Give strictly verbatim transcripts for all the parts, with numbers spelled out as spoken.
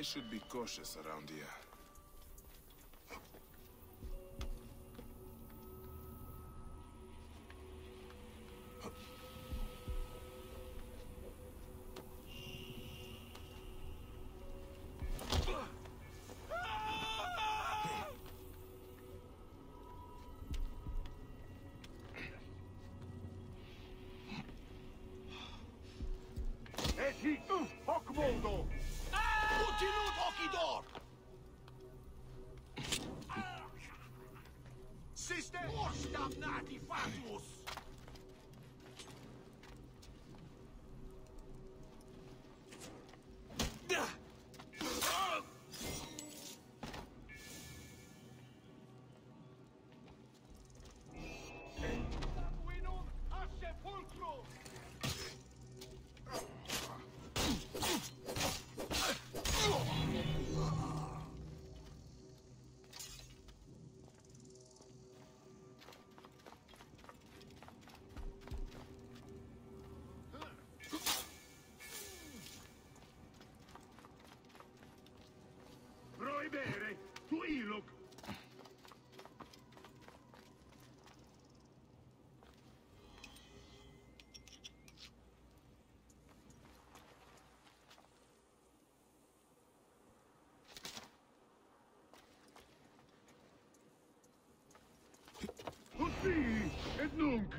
I should be cautious around here. See, et nunc.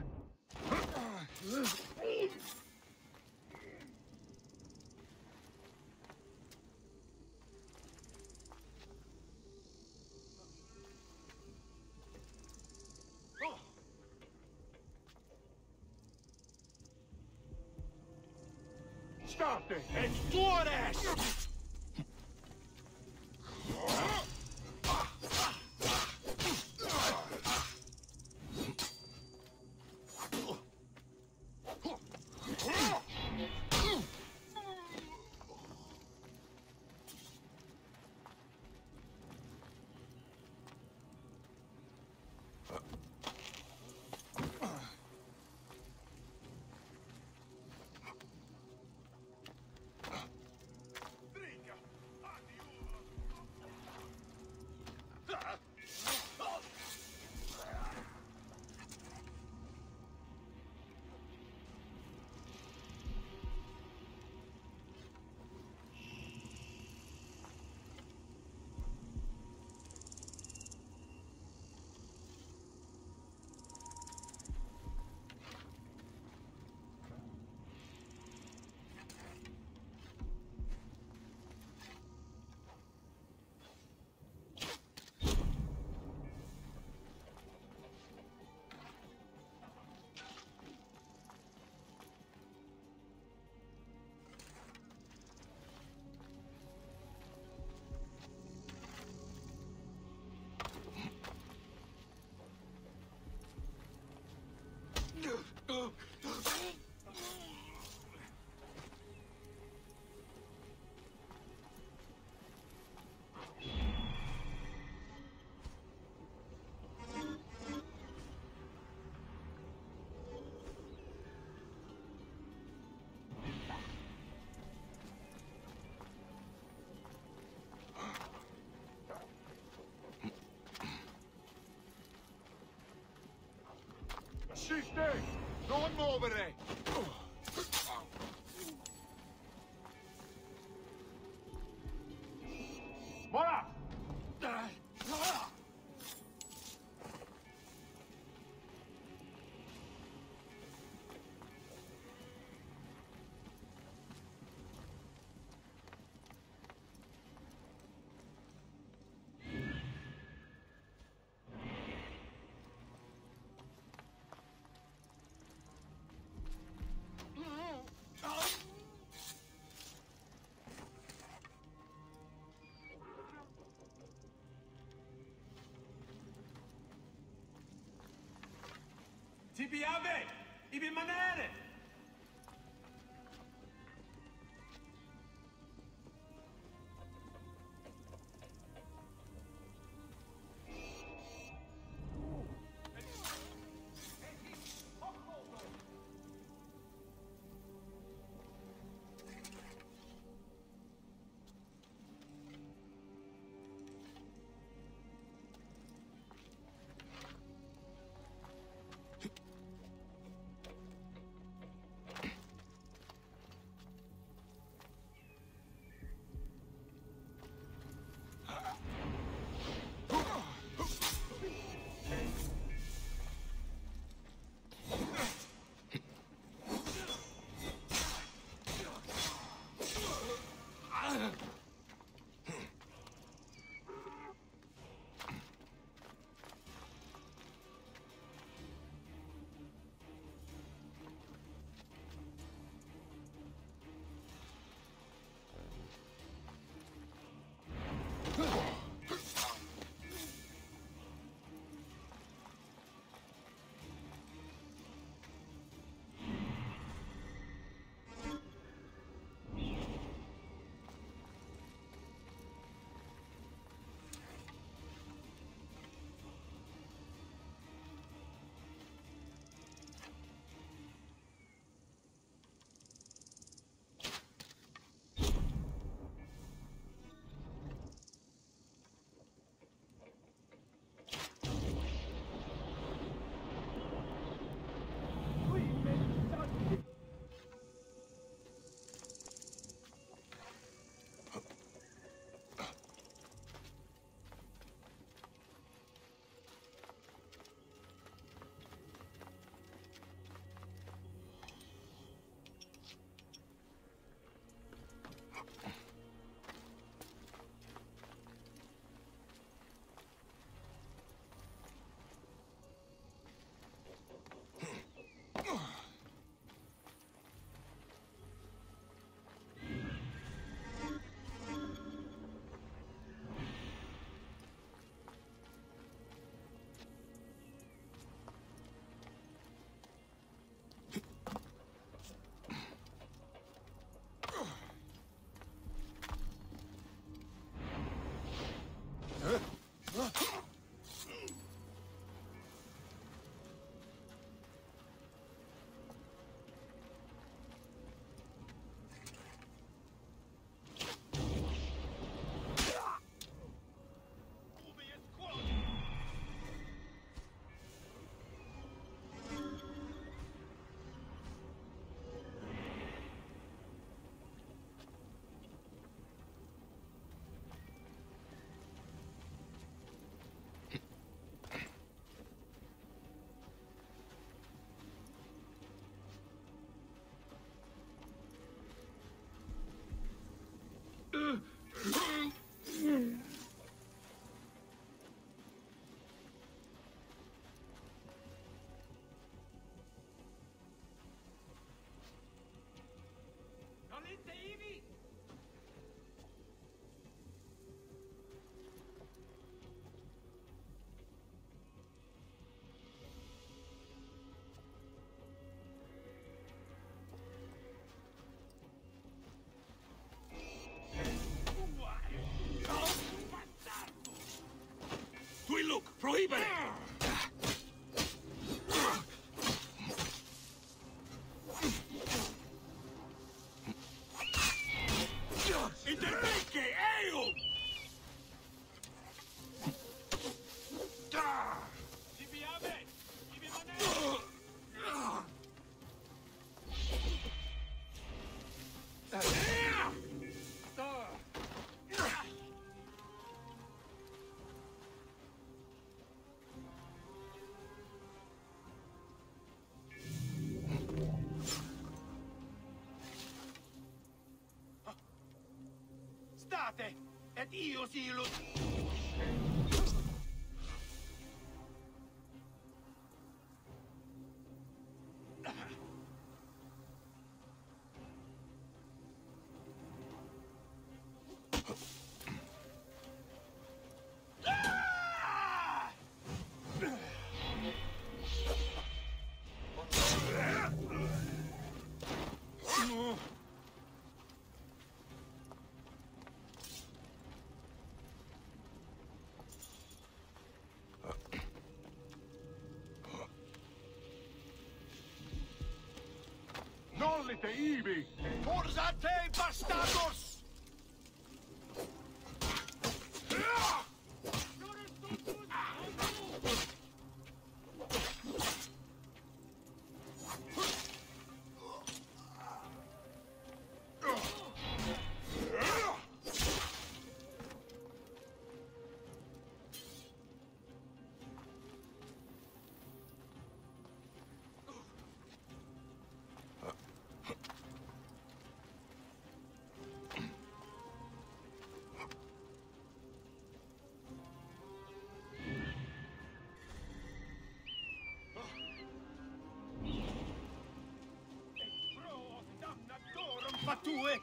Stop it, and do this! Oh! Sister! Non muovere! Voilà! Biave, ibi manere. ed io sì lo... Nollite ibi! Forza te, bastardos! Due!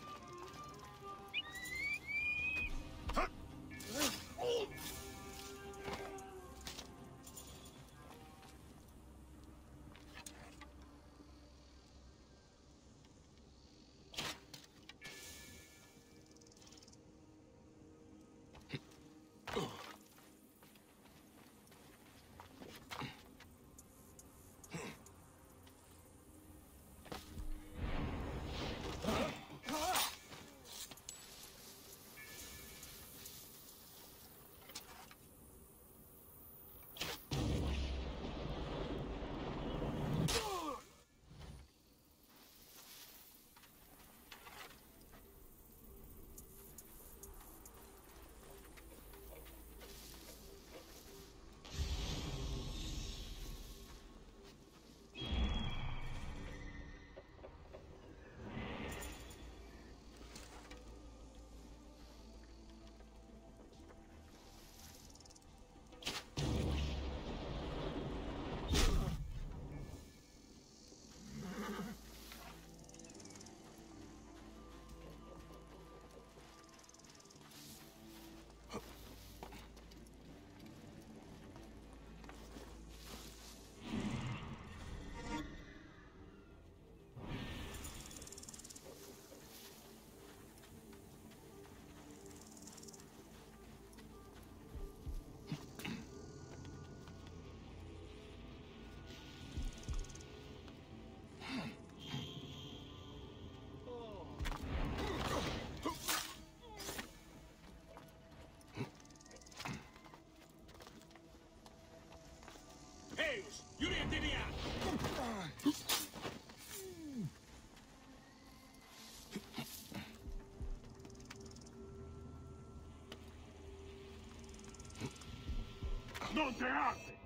Non te arte!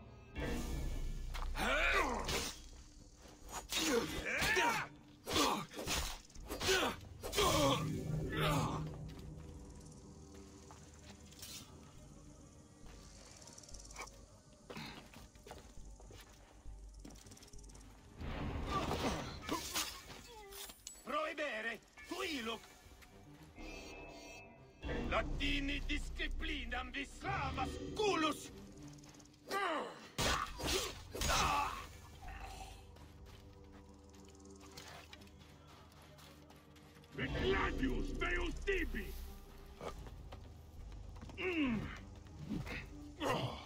Proibere! Fuilo! Latini disciplinam vislamas culus! Gladius Deus tibi! Mm. Oh.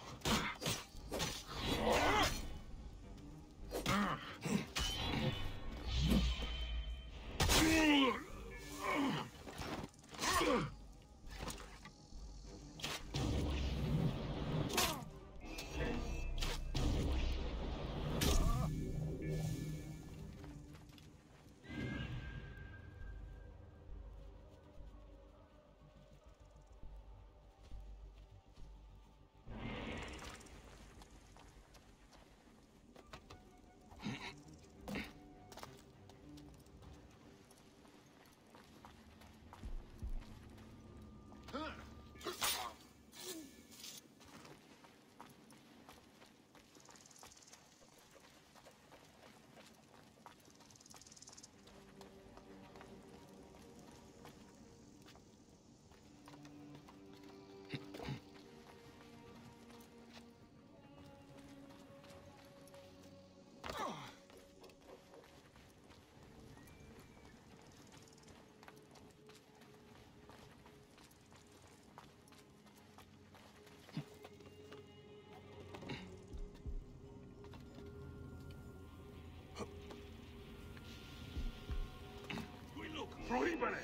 proibere!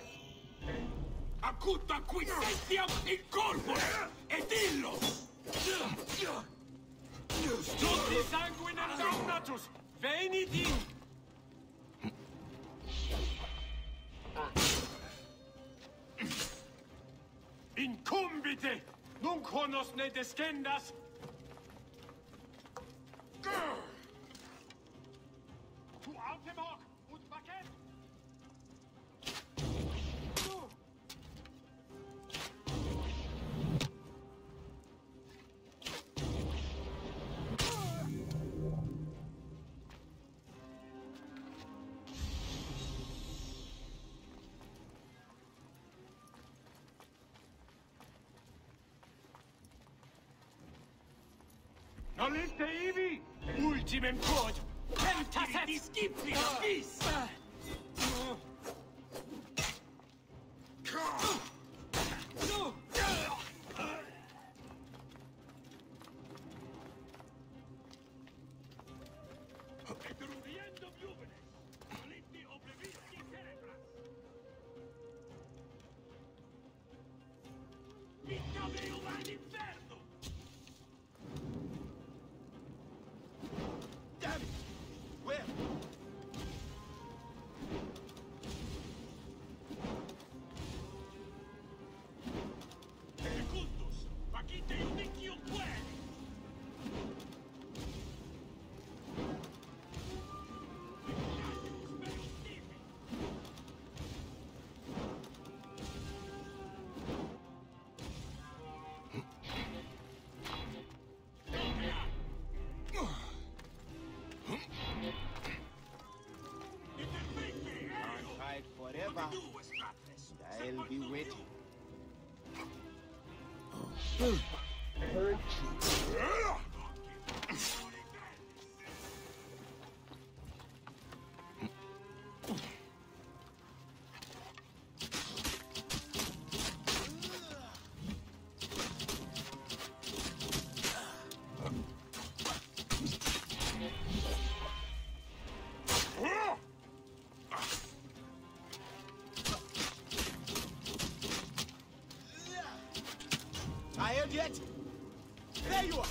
Accuta qui sentiam il corpo! E dillo! Tutti sanguina damnatus! Venit in! Incumbite! Nunc honos ne descendas! Tu autem hoc, ut vacet! Nolente ibi! Ultimem quod! Temptaset! Discipli! Vis! Petruviendo juvenes! Nolente oblevisci cerebras! Victame human inferno! I'll be waiting. Courage. Yet? There you are!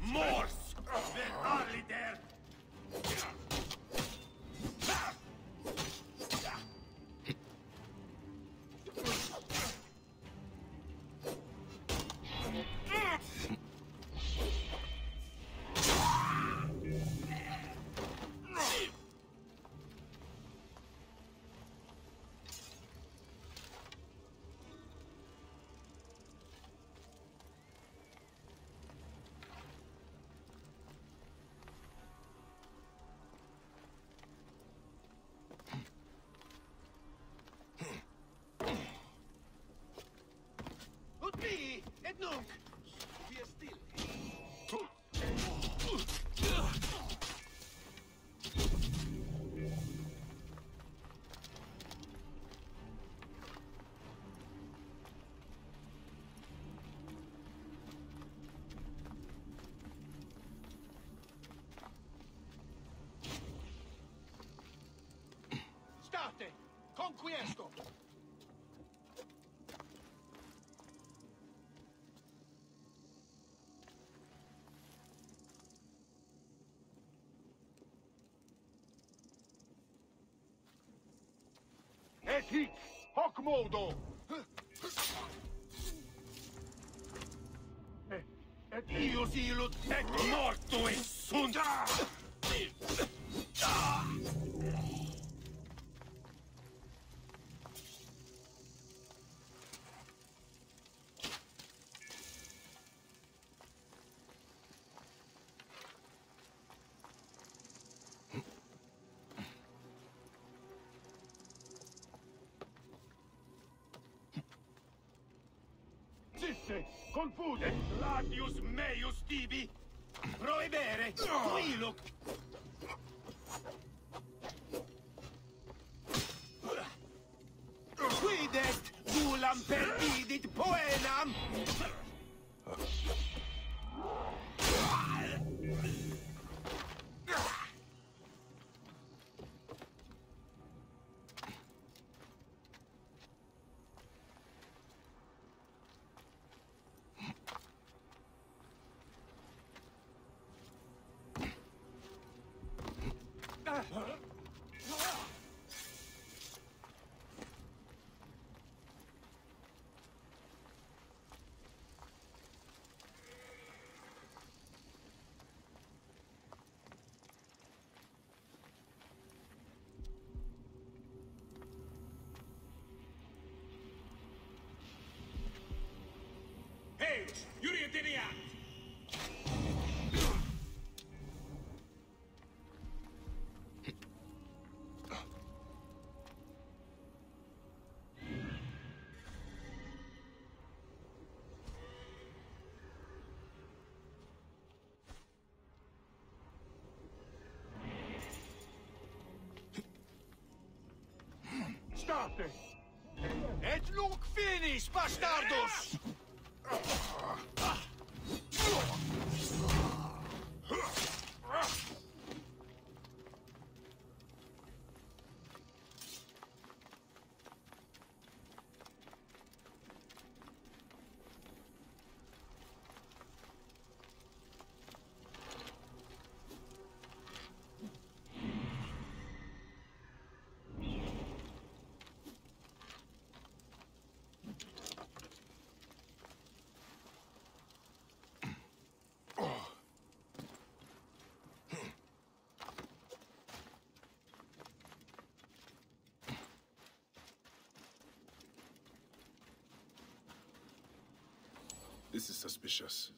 Mors! Veralider! Conquiesto! Et hic, hoc modo! Et io silut, et morto e sunt! Confude! Latius meius tibi! Proebere! Quiloc! Quid est bulam perfidit poenam! Yurietinian! State! Et nunc finis, bastardos! This is suspicious.